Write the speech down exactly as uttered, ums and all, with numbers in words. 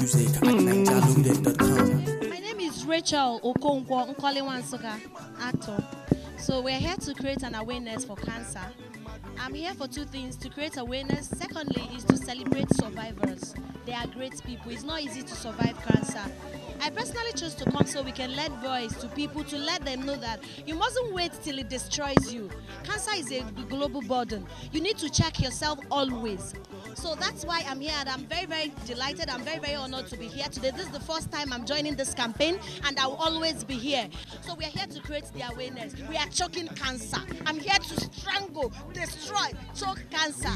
music at nigeria london dot com. My name is Rachel Okoungwa Nkale, actor. So we're here to create an awareness for cancer. I'm here for two things: to create awareness, secondly is to celebrate survivors. They are great people. It's not easy to survive cancer. I personally chose to come so we can lend voice to people, to let them know that you mustn't wait till it destroys you. Cancer is a global burden. You need to check yourself always. So that's why I'm here, and I'm very, very delighted. I'm very, very honored to be here today. This is the first time I'm joining this campaign, and I will always be here. So we are here to create the awareness. We are choking cancer. I'm here to strangle, destroy, choke cancer.